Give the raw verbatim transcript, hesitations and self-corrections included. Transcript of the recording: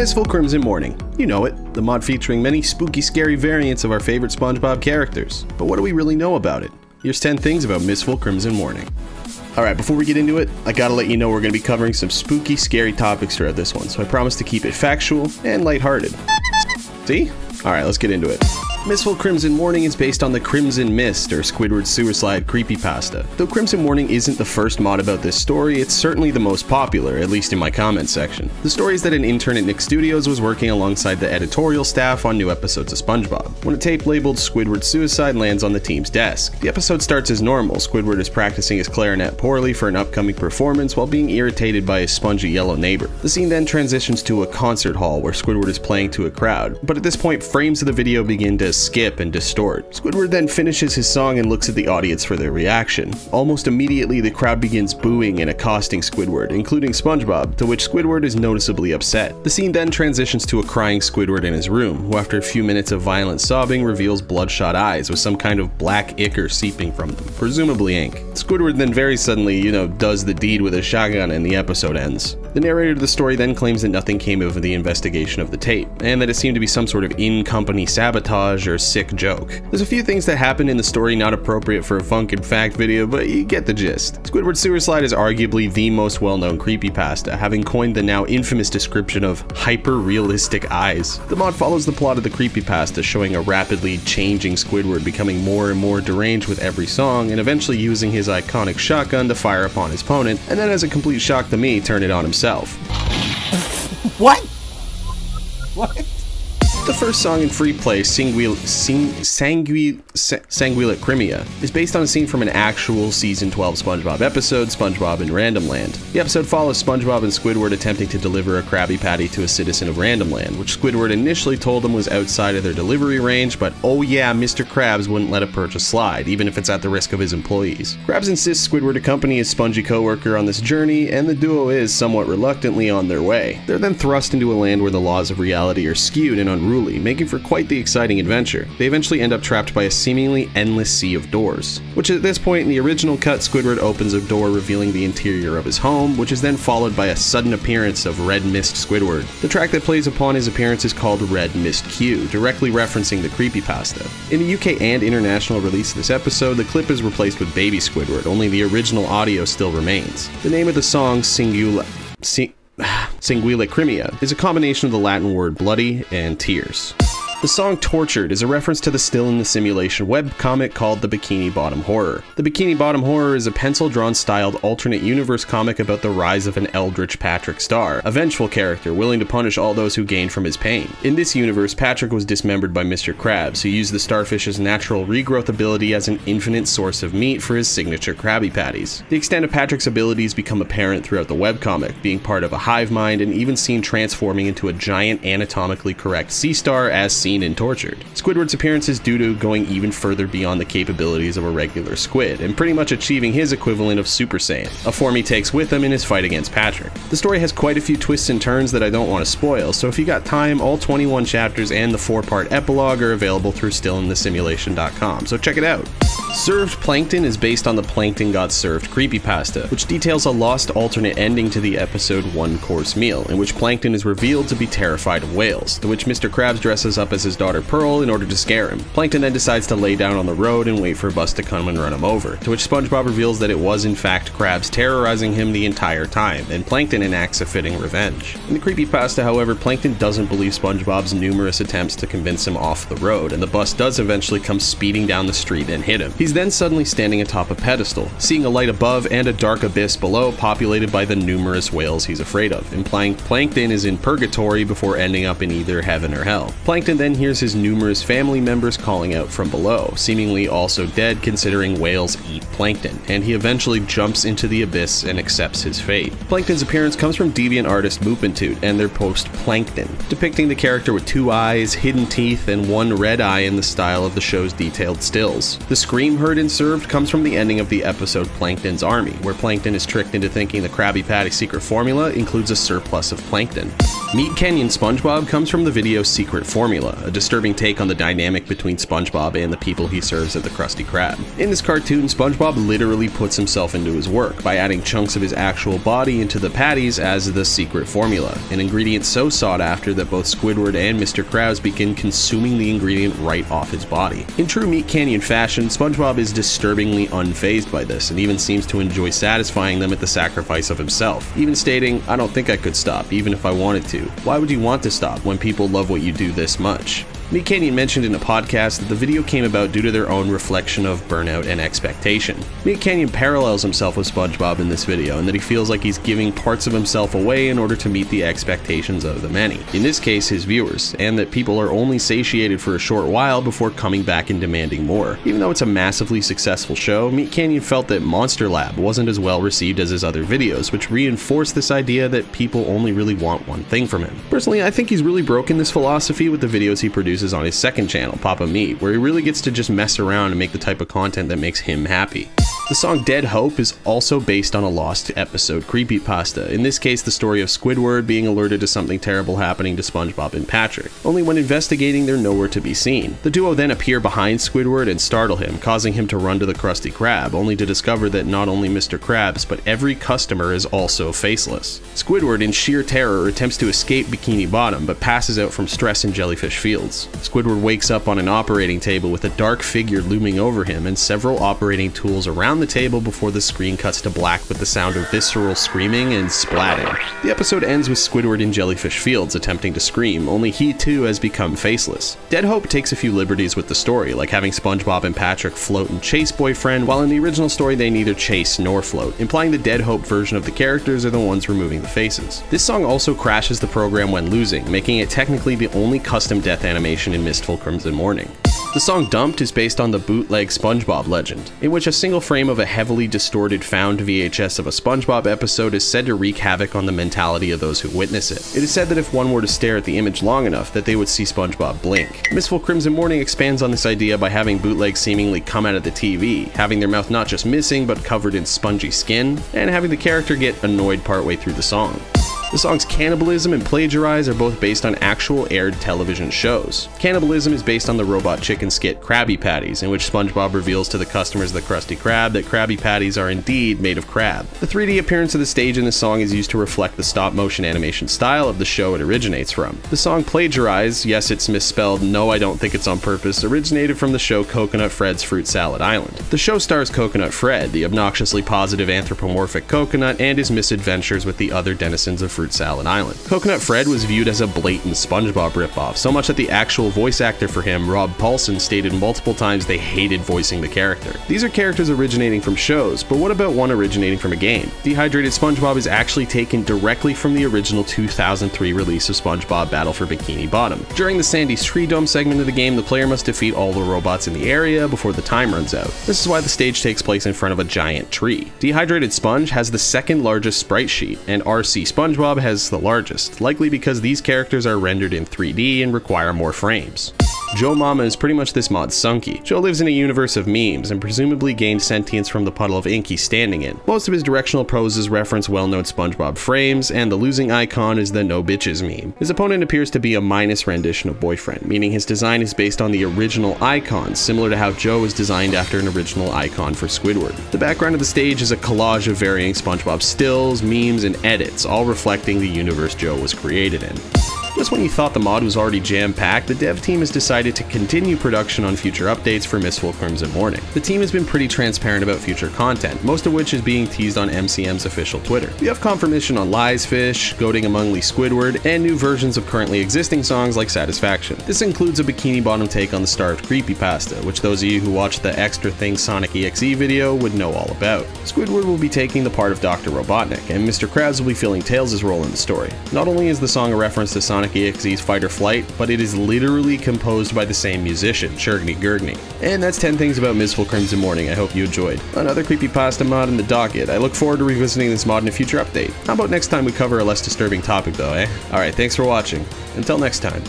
Mistful Crimson Morning. You know it, the mod featuring many spooky, scary variants of our favorite SpongeBob characters. But what do we really know about it? Here's ten things about Mistful Crimson Morning. Alright, before we get into it, I gotta let you know we're gonna be covering some spooky, scary topics throughout this one, so I promise to keep it factual and lighthearted. See? Alright, let's get into it. Mistful Crimson Morning is based on the Crimson Mist, or Squidward's Sewer Slide creepypasta. Though Crimson Morning isn't the first mod about this story, it's certainly the most popular, at least in my comments section. The story is that an intern at Nick Studios was working alongside the editorial staff on new episodes of SpongeBob, when a tape labeled Squidward's Suicide lands on the team's desk. The episode starts as normal. Squidward is practicing his clarinet poorly for an upcoming performance while being irritated by his spongy yellow neighbor. The scene then transitions to a concert hall where Squidward is playing to a crowd, but at this point frames of the video begin to skip and distort. Squidward then finishes his song and looks at the audience for their reaction. Almost immediately, the crowd begins booing and accosting Squidward, including SpongeBob, to which Squidward is noticeably upset. The scene then transitions to a crying Squidward in his room, who after a few minutes of violent sobbing reveals bloodshot eyes with some kind of black ichor seeping from them, presumably ink. Squidward then very suddenly, you know, does the deed with a shotgun and the episode ends. The narrator of the story then claims that nothing came of the investigation of the tape, and that it seemed to be some sort of in-company sabotage or sick joke. There's a few things that happen in the story not appropriate for a funk and fact video, but you get the gist. Squidward Sewer Slide is arguably the most well-known creepypasta, having coined the now infamous description of hyper-realistic eyes. The mod follows the plot of the creepypasta, showing a rapidly changing Squidward becoming more and more deranged with every song, and eventually using his iconic shotgun to fire upon his opponent, and then as a complete shock to me, turn it on himself. What? What? The first song in free play, Sanguil, Sing, Sanguil, Sanguilat Crimea, is based on a scene from an actual Season twelve SpongeBob episode, SpongeBob in Randomland. The episode follows SpongeBob and Squidward attempting to deliver a Krabby Patty to a citizen of Randomland, which Squidward initially told them was outside of their delivery range, but oh yeah, Mister Krabs wouldn't let a purchase slide, even if it's at the risk of his employees. Krabs insists Squidward accompany his spongy coworker on this journey, and the duo is, somewhat reluctantly, on their way. They're then thrust into a land where the laws of reality are skewed and unruly, making for quite the exciting adventure. They eventually end up trapped by a seemingly endless sea of doors, which at this point in the original cut, Squidward opens a door revealing the interior of his home, which is then followed by a sudden appearance of Red Mist Squidward. The track that plays upon his appearance is called Red Mist Cue, directly referencing the creepypasta. In the U K and international release of this episode, the clip is replaced with Baby Squidward, only the original audio still remains. The name of the song, Singular... Sing Sanguilat Crimea, is a combination of the Latin word bloody and tears. The song Tortured is a reference to the Still in the Simulation webcomic called The Bikini Bottom Horror. The Bikini Bottom Horror is a pencil-drawn styled alternate universe comic about the rise of an eldritch Patrick Star, a vengeful character willing to punish all those who gain from his pain. In this universe, Patrick was dismembered by Mister Krabs, who used the starfish's natural regrowth ability as an infinite source of meat for his signature Krabby Patties. The extent of Patrick's abilities become apparent throughout the webcomic, being part of a hive mind and even seen transforming into a giant anatomically correct sea star as seen and tortured. Squidward's appearance is due to going even further beyond the capabilities of a regular squid, and pretty much achieving his equivalent of Super Saiyan, a form he takes with him in his fight against Patrick. The story has quite a few twists and turns that I don't want to spoil, so if you got time, all twenty-one chapters and the four-part epilogue are available through still in the simulation dot com, so check it out. Served Plankton is based on the Plankton Got Served creepypasta, which details a lost alternate ending to the episode One Course Meal, in which Plankton is revealed to be terrified of whales, to which Mister Krabs dresses up as his daughter Pearl in order to scare him. Plankton then decides to lay down on the road and wait for a bus to come and run him over, to which SpongeBob reveals that it was in fact Krabs terrorizing him the entire time, and Plankton enacts a fitting revenge. In the creepypasta, however, Plankton doesn't believe SpongeBob's numerous attempts to convince him off the road, and the bus does eventually come speeding down the street and hit him. He's then suddenly standing atop a pedestal, seeing a light above and a dark abyss below populated by the numerous whales he's afraid of, implying Plankton is in purgatory before ending up in either heaven or hell. Plankton then hears his numerous family members calling out from below, seemingly also dead considering whales eat plankton, and he eventually jumps into the abyss and accepts his fate. Plankton's appearance comes from deviant artist Mupintoot and their post Plankton, depicting the character with two eyes, hidden teeth, and one red eye in the style of the show's detailed stills. The scream heard and served comes from the ending of the episode Plankton's Army, where Plankton is tricked into thinking the Krabby Patty Secret Formula includes a surplus of plankton. MeatCanyon SpongeBob comes from the video Secret Formula, a disturbing take on the dynamic between SpongeBob and the people he serves at the Krusty Krab. In this cartoon, SpongeBob literally puts himself into his work by adding chunks of his actual body into the patties as the Secret Formula, an ingredient so sought after that both Squidward and Mister Krabs begin consuming the ingredient right off his body. In true MeatCanyon fashion, SpongeBob is disturbingly unfazed by this, and even seems to enjoy satisfying them at the sacrifice of himself, even stating, "I don't think I could stop, even if I wanted to. Why would you want to stop when people love what you do this much?" MeatCanyon mentioned in a podcast that the video came about due to their own reflection of burnout and expectation. MeatCanyon parallels himself with SpongeBob in this video, in that he feels like he's giving parts of himself away in order to meet the expectations of the many, in this case his viewers, and that people are only satiated for a short while before coming back and demanding more. Even though it's a massively successful show, MeatCanyon felt that Monster Lab wasn't as well received as his other videos, which reinforced this idea that people only really want one thing from him. Personally, I think he's really broken this philosophy with the videos he produced is on his second channel, Papa Meat, where he really gets to just mess around and make the type of content that makes him happy. The song Dead Hope is also based on a lost episode creepypasta, in this case the story of Squidward being alerted to something terrible happening to SpongeBob and Patrick, only when investigating they're nowhere to be seen. The duo then appear behind Squidward and startle him, causing him to run to the Krusty Krab, only to discover that not only Mister Krabs, but every customer is also faceless. Squidward, in sheer terror, attempts to escape Bikini Bottom, but passes out from stress in Jellyfish Fields. Squidward wakes up on an operating table with a dark figure looming over him and several operating tools around the table before the screen cuts to black with the sound of visceral screaming and splatting. The episode ends with Squidward in Jellyfish Fields attempting to scream, only he too has become faceless. Dead Hope takes a few liberties with the story, like having SpongeBob and Patrick float and chase Boyfriend, while in the original story they neither chase nor float, implying the Dead Hope version of the characters are the ones removing the faces. This song also crashes the program when losing, making it technically the only custom death animation in Mistful Crimson Morning. The song Dumped is based on the bootleg SpongeBob legend, in which a single frame of a heavily distorted found V H S of a SpongeBob episode is said to wreak havoc on the mentality of those who witness it. It is said that if one were to stare at the image long enough, that they would see SpongeBob blink. Mistful Crimson Morning expands on this idea by having bootlegs seemingly come out of the T V, having their mouth not just missing but covered in spongy skin, and having the character get annoyed partway through the song. The songs Cannibalism and Plagiarize are both based on actual aired television shows. Cannibalism is based on the Robot Chicken skit Krabby Patties, in which SpongeBob reveals to the customers of the Krusty Krab that Krabby Patties are indeed made of crab. The three D appearance of the stage in this song is used to reflect the stop-motion animation style of the show it originates from. The song Plagiarize, yes it's misspelled, no I don't think it's on purpose, originated from the show Coconut Fred's Fruit Salad Island. The show stars Coconut Fred, the obnoxiously positive anthropomorphic coconut, and his misadventures with the other denizens of Fruit Salad Island. Coconut Fred was viewed as a blatant SpongeBob ripoff, so much that the actual voice actor for him, Rob Paulsen, stated multiple times they hated voicing the character. These are characters originating from shows, but what about one originating from a game? Dehydrated SpongeBob is actually taken directly from the original two thousand three release of SpongeBob Battle for Bikini Bottom. During the Sandy Tree Dome segment of the game, the player must defeat all the robots in the area before the time runs out. This is why the stage takes place in front of a giant tree. Dehydrated Sponge has the second largest sprite sheet, and R C SpongeBob has the largest, likely because these characters are rendered in three D and require more frames. Joe Mama is pretty much this mod's Sunky. Joe lives in a universe of memes, and presumably gained sentience from the puddle of ink he's standing in. Most of his directional poses reference well-known SpongeBob frames, and the losing icon is the no bitches meme. His opponent appears to be a minus rendition of Boyfriend, meaning his design is based on the original icon, similar to how Joe was designed after an original icon for Squidward. The background of the stage is a collage of varying SpongeBob stills, memes, and edits, all reflecting the universe Joe was created in. Just when you thought the mod was already jam-packed, the dev team has decided to continue production on future updates for Mistful Crimson Morning. The team has been pretty transparent about future content, most of which is being teased on M C M's official Twitter. We have confirmation on Lies Fish, Goading Among Lee Squidward, and new versions of currently existing songs like Satisfaction. This includes a Bikini Bottom take on the starved creepypasta, which those of you who watched the Extra Thing Sonic E X E video would know all about. Squidward will be taking the part of Doctor Robotnik, and Mister Krabs will be filling Tails' role in the story. Not only is the song a reference to Sonic E X E's Fight or Flight, but it is literally composed by the same musician, Churgny Gurgny. And that's ten things about Mistful Crimson Morning I hope you enjoyed. Another creepypasta mod in the docket. I look forward to revisiting this mod in a future update. How about next time we cover a less disturbing topic though, eh? Alright, thanks for watching. Until next time.